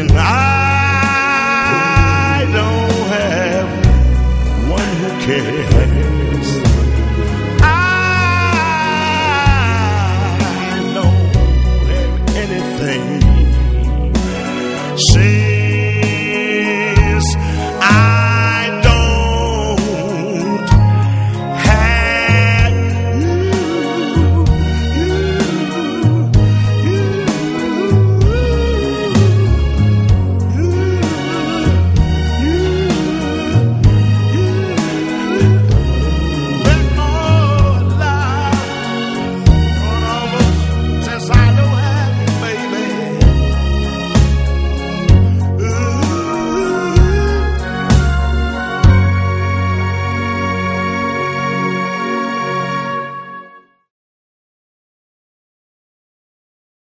and I don't have one who cares. I don't have anything. See.